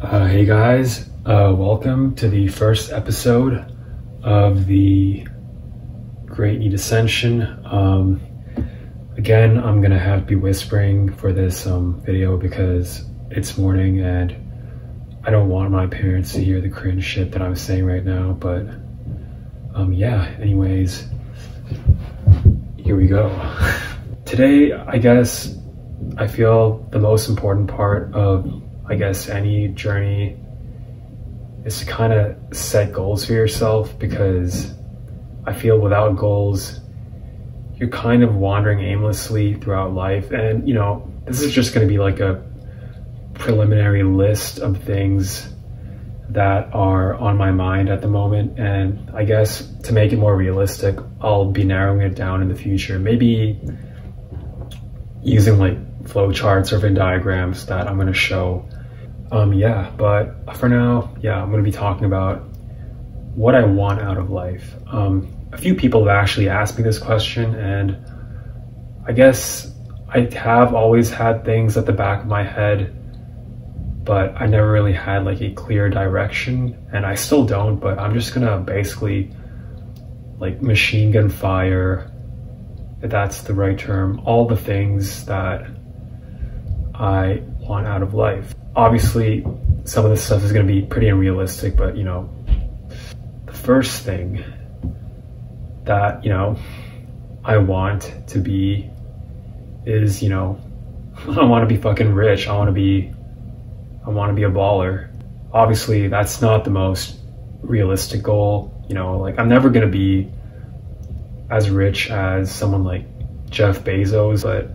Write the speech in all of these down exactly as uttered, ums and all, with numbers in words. Uh, hey guys, uh, welcome to the first episode of the Great Need Ascension. Um, again, I'm gonna have to be whispering for this um, video because it's morning and I don't want my parents to hear the cringe shit that I'm saying right now, but um, yeah, anyways, here we go. Today, I guess, I feel the most important part of I guess any journey is to kind of set goals for yourself, because I feel without goals, you're kind of wandering aimlessly throughout life. And you know, this is just going to be like a preliminary list of things that are on my mind at the moment. And I guess to make it more realistic, I'll be narrowing it down in the future, maybe using like flow charts or Venn diagrams that I'm going to show. Um, yeah, but for now, yeah, I'm going to be talking about what I want out of life. Um, a few people have actually asked me this question, and I guess I have always had things at the back of my head, but I never really had like a clear direction, and I still don't, but I'm just going to basically like machine gun fire, if that's the right term, all the things that I want out of life. Obviously, some of this stuff is going to be pretty unrealistic, but you know, the first thing that, you know, I want to be is, you know, I want to be fucking rich. I want to be, I want to be a baller. Obviously, that's not the most realistic goal. You know, like I'm never going to be as rich as someone like Jeff Bezos, but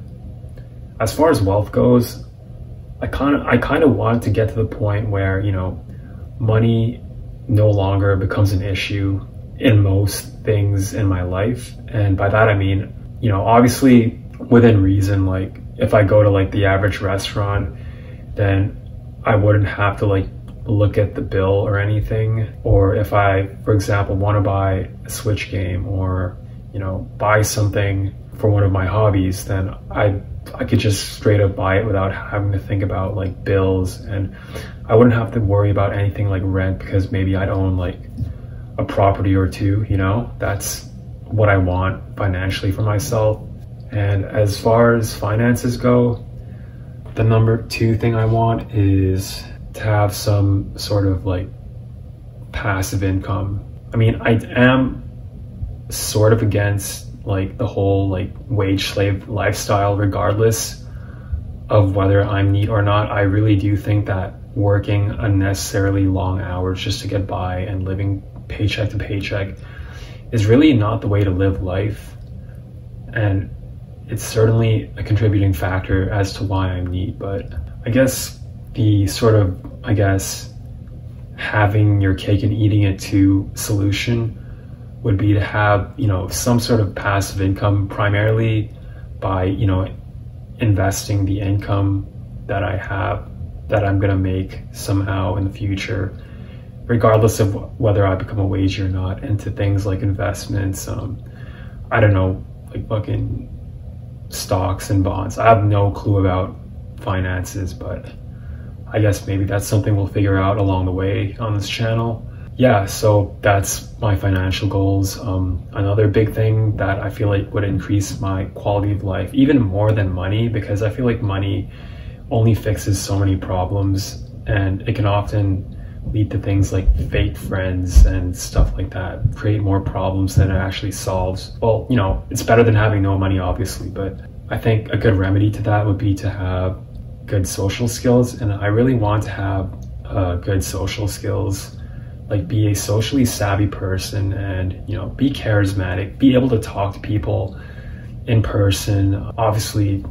as far as wealth goes, I kind of I kind of want to get to the point where, you know, money no longer becomes an issue in most things in my life. And by that I mean, you know, obviously within reason, like if I go to like the average restaurant, then I wouldn't have to like look at the bill or anything. Or if I, for example, want to buy a Switch game or, you know, buy something for one of my hobbies, then I I could just straight up buy it without having to think about like bills, and I wouldn't have to worry about anything like rent, because maybe I'd own like a property or two, you know? That's what I want financially for myself. And as far as finances go, the number two thing I want is to have some sort of like passive income. I mean, I am sort of against like the whole like wage slave lifestyle, regardless of whether I'm NEET or not. I really do think that working unnecessarily long hours just to get by and living paycheck to paycheck is really not the way to live life. And it's certainly a contributing factor as to why I'm NEET, but I guess the sort of, I guess, having your cake and eating it too solution would be to have, you know, some sort of passive income, primarily by, you know, investing the income that I have, that I'm gonna make somehow in the future, regardless of whether I become a wage or not, into things like investments, um, I don't know, like fucking stocks and bonds. I have no clue about finances, but I guess maybe that's something we'll figure out along the way on this channel. Yeah, so that's my financial goals. Um, another big thing that I feel like would increase my quality of life, even more than money, because I feel like money only fixes so many problems, and it can often lead to things like fake friends and stuff like that, create more problems than it actually solves. Well, you know, it's better than having no money, obviously, but I think a good remedy to that would be to have good social skills, and I really want to have uh, good social skills. Like be a socially savvy person and, you know, be charismatic, be able to talk to people in person. Obviously,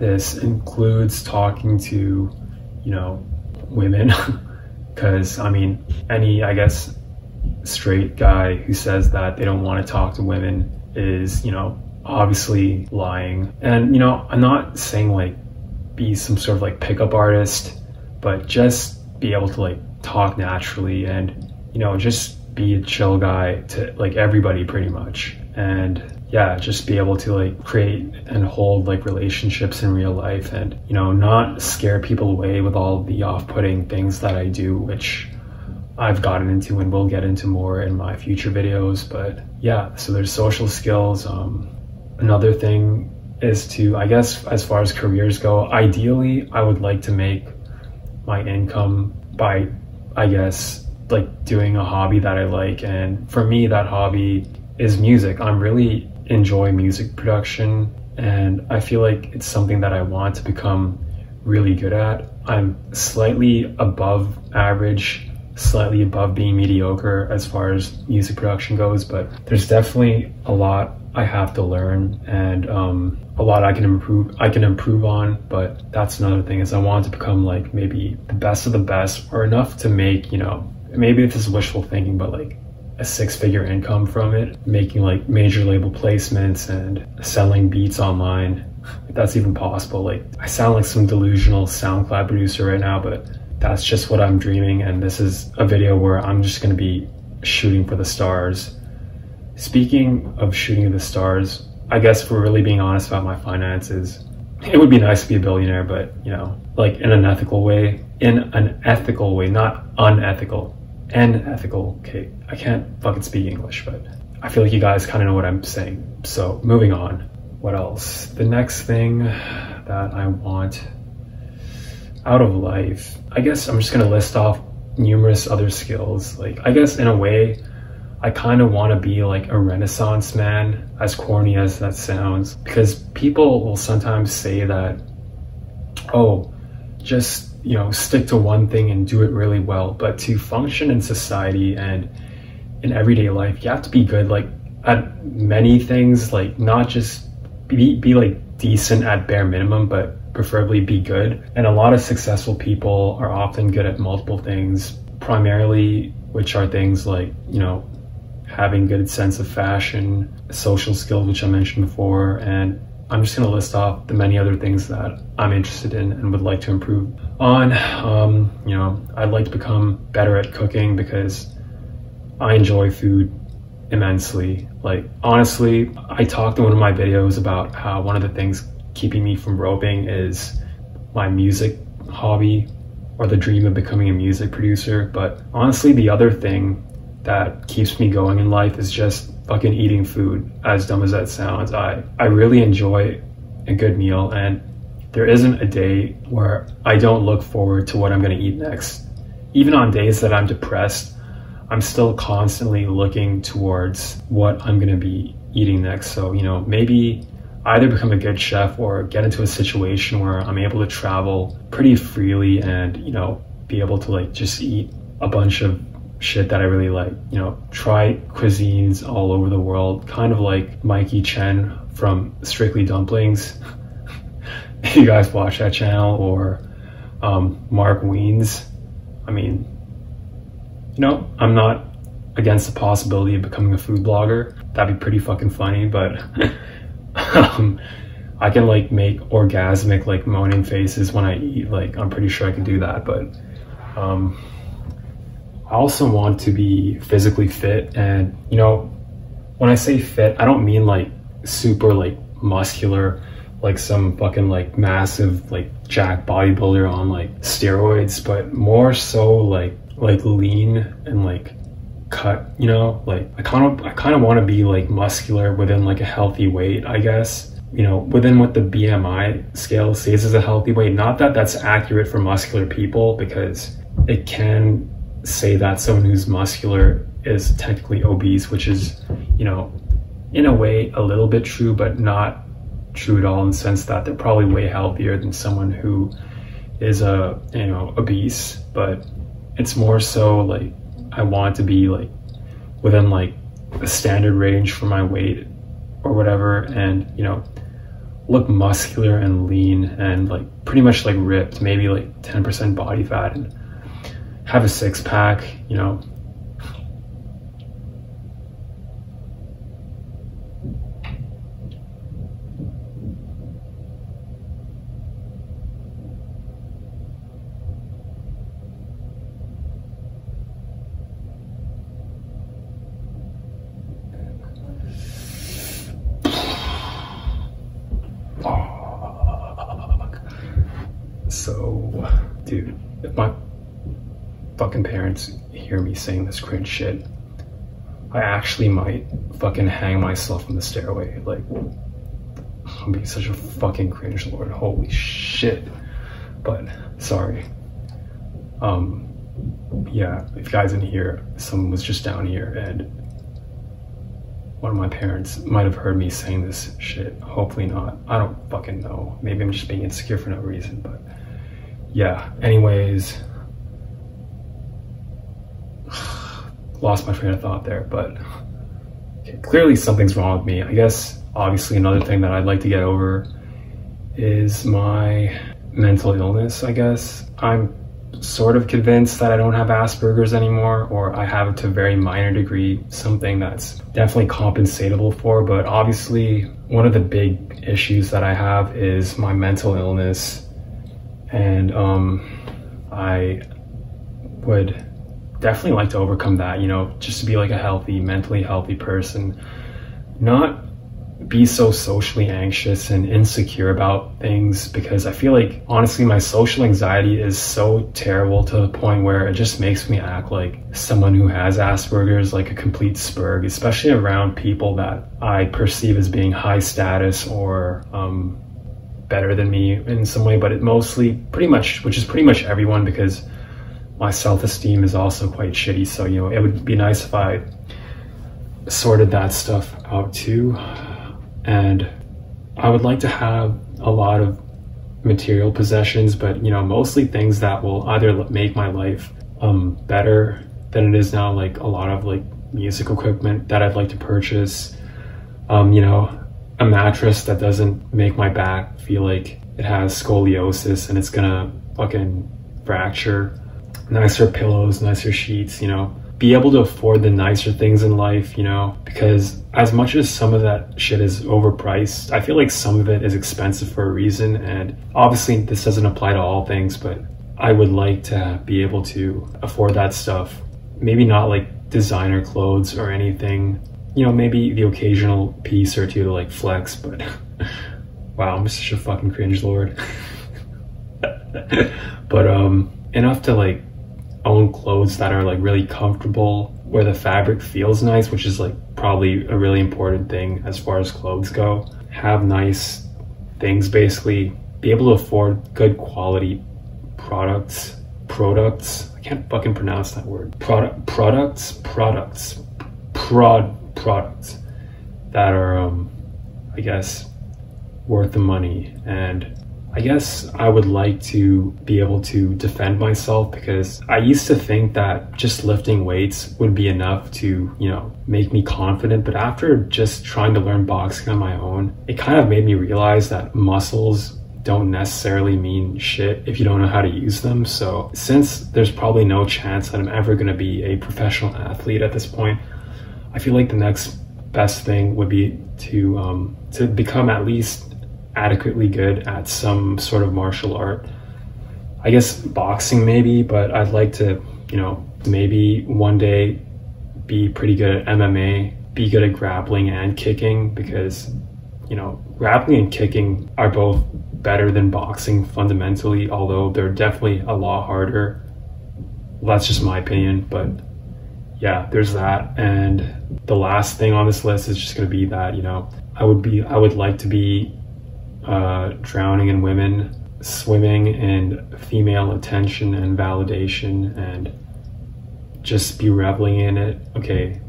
this includes talking to, you know, women, because I mean, any, I guess, straight guy who says that they don't want to talk to women is, you know, obviously lying. And, you know, I'm not saying like be some sort of like pickup artist, but just be able to like talk naturally and, you know, just be a chill guy to like everybody pretty much. and yeah, just be able to like create and hold like relationships in real life, and you know, not scare people away with all the off-putting things that I do, which I've gotten into and will get into more in my future videos. But yeah, so there's social skills. Um, another thing is to, I guess, as far as careers go, ideally, I would like to make my income by, I guess, like doing a hobby that I like. And for me, that hobby is music. I'm really enjoy music production, and I feel like it's something that I want to become really good at. I'm slightly above average, slightly above being mediocre as far as music production goes, but there's definitely a lot I have to learn, and um, a lot I can improve I can improve on. But that's another thing, is I want to become like maybe the best of the best, or enough to make, you know, maybe it's just wishful thinking, but like a six-figure income from it, making like major label placements and selling beats online, if that's even possible. Like, I sound like some delusional SoundCloud producer right now, but that's just what I'm dreaming, and this is a video where I'm just gonna be shooting for the stars. Speaking of shooting for the stars, I guess if we're really being honest about my finances, it would be nice to be a billionaire, but you know, like in an ethical way, in an ethical way, not unethical. And ethical, okay, I can't fucking speak English, but I feel like you guys kind of know what I'm saying. So moving on, what else? The next thing that I want out of life, I guess I'm just gonna list off numerous other skills. Like, I guess in a way, I kind of want to be like a Renaissance man, as corny as that sounds, because people will sometimes say that, oh, just, you know, stick to one thing and do it really well. But to function in society and in everyday life, you have to be good like at many things, like not just be, be like decent at bare minimum, but preferably be good. And a lot of successful people are often good at multiple things, primarily which are things like, you know, having good sense of fashion, social skills, which I mentioned before. And I'm just gonna list off the many other things that I'm interested in and would like to improve on. Um, you know, I'd like to become better at cooking, because I enjoy food immensely. Like, honestly, I talked in one of my videos about how one of the things keeping me from roping is my music hobby, or the dream of becoming a music producer. But honestly, the other thing that keeps me going in life is just fucking eating food, as dumb as that sounds. I, I really enjoy a good meal, and there isn't a day where I don't look forward to what I'm gonna eat next. Even on days that I'm depressed, I'm still constantly looking towards what I'm gonna be eating next. So, you know, maybe either become a good chef or get into a situation where I'm able to travel pretty freely and, you know, be able to like just eat a bunch of shit that I really like, you know, try cuisines all over the world, kind of like Mikey Chen from Strictly Dumplings, if you guys watch that channel, or um, Mark Weens. I mean, you know, I'm not against the possibility of becoming a food blogger. That'd be pretty fucking funny, but um, I can like make orgasmic like moaning faces when I eat. Like, I'm pretty sure I can do that, but um, I also want to be physically fit. And you know, when I say fit, I don't mean like super like muscular, like some fucking like massive like jack bodybuilder on like steroids, but more so like like lean and like cut, you know, like I kind of I kind of want to be like muscular within like a healthy weight, I guess, you know, within what the B M I scale says is a healthy weight. Not that that's accurate for muscular people, because it can say that someone who's muscular is technically obese, which is, you know, in a way a little bit true, but not true at all, in the sense that they're probably way healthier than someone who is a, you know, obese. But it's more so like I want to be like within like a standard range for my weight or whatever, and you know, look muscular and lean and like pretty much like ripped, maybe like ten percent body fat, and have a six pack, you know. dude, if my fucking parents hear me saying this cringe shit, I actually might fucking hang myself on the stairway. Like, I'm being such a fucking cringe lord. Holy shit. But sorry. Um, yeah, if you guys didn't hear, someone was just down here and one of my parents might have heard me saying this shit. Hopefully not. I don't fucking know. Maybe I'm just being insecure for no reason, but yeah. Anyways, lost my train of thought there, but okay, clearly something's wrong with me. I guess obviously another thing that I'd like to get over is my mental illness, I guess. I'm sort of convinced that I don't have Asperger's anymore, or I have it to a very minor degree, something that's definitely compensatable for. But obviously one of the big issues that I have is my mental illness, and um, I would definitely like to overcome that, you know, just to be like a healthy, mentally healthy person, not be so socially anxious and insecure about things, because I feel like honestly my social anxiety is so terrible to the point where it just makes me act like someone who has Asperger's, like a complete spurg, especially around people that I perceive as being high status or um, better than me in some way. But it mostly pretty much, which is pretty much everyone, because my self-esteem is also quite shitty. So, you know, it would be nice if I sorted that stuff out too. And I would like to have a lot of material possessions, but, you know, mostly things that will either make my life um, better than it is now, like a lot of like music equipment that I'd like to purchase, um, you know, a mattress that doesn't make my back feel like it has scoliosis and it's gonna fucking fracture, nicer pillows, nicer sheets, you know, be able to afford the nicer things in life, you know, because as much as some of that shit is overpriced, I feel like some of it is expensive for a reason. And obviously this doesn't apply to all things, but I would like to be able to afford that stuff. Maybe not like designer clothes or anything, you know, maybe the occasional piece or two to like flex, but wow, I'm such a fucking cringe lord. But um, enough to like own clothes that are like really comfortable, where the fabric feels nice, which is like probably a really important thing as far as clothes go. Have nice things, basically be able to afford good quality products products I can't fucking pronounce that word. Product products products prod products that are um I guess worth the money. And I guess I would like to be able to defend myself, because I used to think that just lifting weights would be enough to, you know, make me confident. But after just trying to learn boxing on my own, it kind of made me realize that muscles don't necessarily mean shit if you don't know how to use them. So since there's probably no chance that I'm ever going to be a professional athlete at this point, I feel like the next best thing would be to um, to become at least adequately good at some sort of martial art. I guess boxing maybe, but I'd like to, you know, maybe one day be pretty good at M M A, be good at grappling and kicking, because, you know, grappling and kicking are both better than boxing fundamentally, although they're definitely a lot harder. Well, that's just my opinion, but yeah, there's that. And the last thing on this list is just going to be that, you know, I would be, I would like to be uh drowning in women, swimming in female attention and validation, and just be reveling in it. Okay,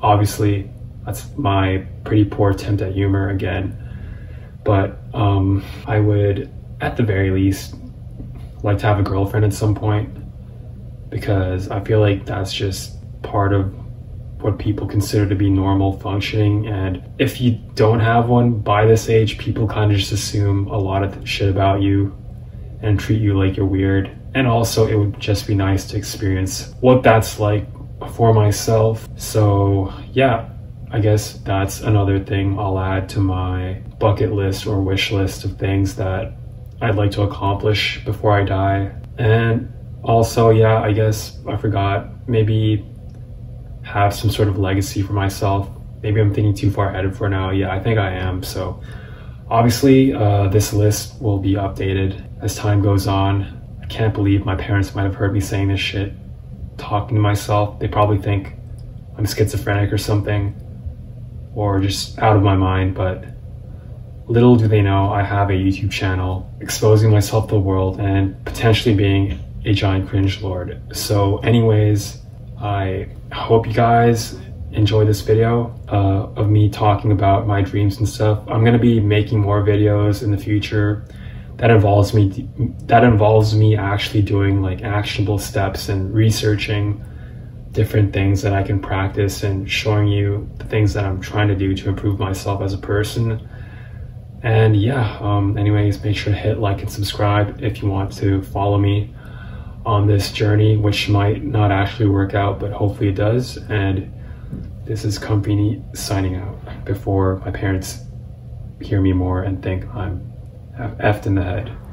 obviously that's my pretty poor attempt at humor again, but um I would at the very least like to have a girlfriend at some point, because I feel like that's just part of what people consider to be normal functioning. And if you don't have one by this age, people kind of just assume a lot of shit about you and treat you like you're weird. And also it would just be nice to experience what that's like for myself. So yeah, I guess that's another thing I'll add to my bucket list or wish list of things that I'd like to accomplish before I die. And also, yeah, I guess I forgot, maybe have some sort of legacy for myself. Maybe I'm thinking too far ahead for now. Yeah, I think I am. So obviously uh, this list will be updated as time goes on. can't believe my parents might have heard me saying this shit, talking to myself. They probably think I'm schizophrenic or something, or just out of my mind, but little do they know I have a YouTube channel exposing myself to the world and potentially being a giant cringe lord. So anyways, I hope you guys enjoy this video uh, of me talking about my dreams and stuff. I'm gonna be making more videos in the future that involves me that involves me actually doing like actionable steps and researching different things that I can practice and showing you the things that I'm trying to do to improve myself as a person. And yeah, um, anyways, make sure to hit like and subscribe if you want to follow me on this journey, which might not actually work out, but hopefully it does. And this is Comfy signing out before my parents hear me more and think I'm effed in the head.